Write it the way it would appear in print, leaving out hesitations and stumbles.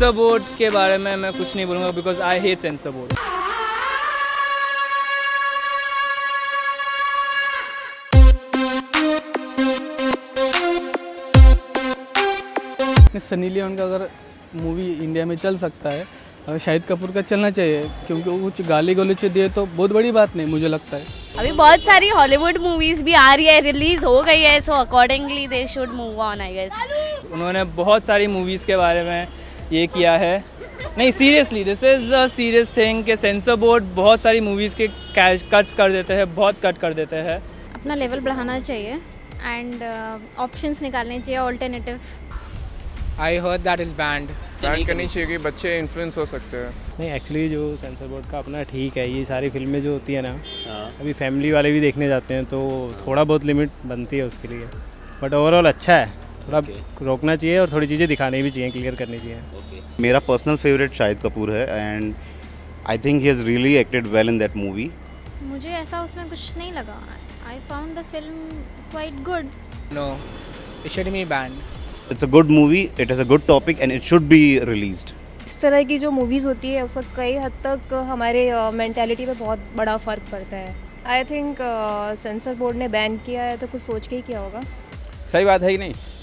Sensor board के बारे में मैं कुछ नहीं बोलूँगा because I hate censor board. Sunny Leone का अगर मूवी इंडिया में चल सकता है, शाहिद कपूर का चलना चाहिए क्योंकि कुछ गाली गलोच दिए तो बहुत बड़ी बात नहीं मुझे लगता है। अभी बहुत सारी हॉलीवुड मूवीज भी आ रही है, रिलीज हो गई है, so accordingly they should move on I guess. उन्होंने बहुत सारी मूवीज के बारे में ये किया है, नहीं seriously this is a serious thing कि सेंसर बोर्ड बहुत सारी मूवीज के कट्स कर देते हैं, बहुत कट कर देते हैं। अपना लेवल बढ़ाना चाहिए एंड ऑप्शंस निकालने चाहिए, alternative. I heard that is banned करनी चाहिए कि बच्चे इन्फ्लुएंस हो सकते हैं। नहीं एक्चुअली जो सेंसर बोर्ड का अपना ठीक है, ये सारी फिल्में जो होती है ना अभी फैमिली वाले भी देखने जाते हैं तो थोड़ा बहुत लिमिट बनती है उसके लिए, बट ओवरऑल अच्छा है। थोड़ा रोकना चाहिए और थोड़ी चीज़ें दिखानी भी चाहिए, क्लियर करनी चाहिए। मेरा पर्सनल फेवरेट शाहिद कपूर है and I think he has really acted well in that movie. मुझे ऐसा उसमें कुछ नहीं लगा। I found the film quite good. No it should be banned. It's a good movie, it is a good topic and it should be released. इस तरह की जो मूवीज़ होती है उसका कई हद तक हमारे मेंटालिटी पे बहुत बड़ा फ़र्क पड़ता है। आई थिंक सेंसर बोर्ड ने बैन किया है तो कुछ सोच के ही किया होगा। सही बात है कि नहीं?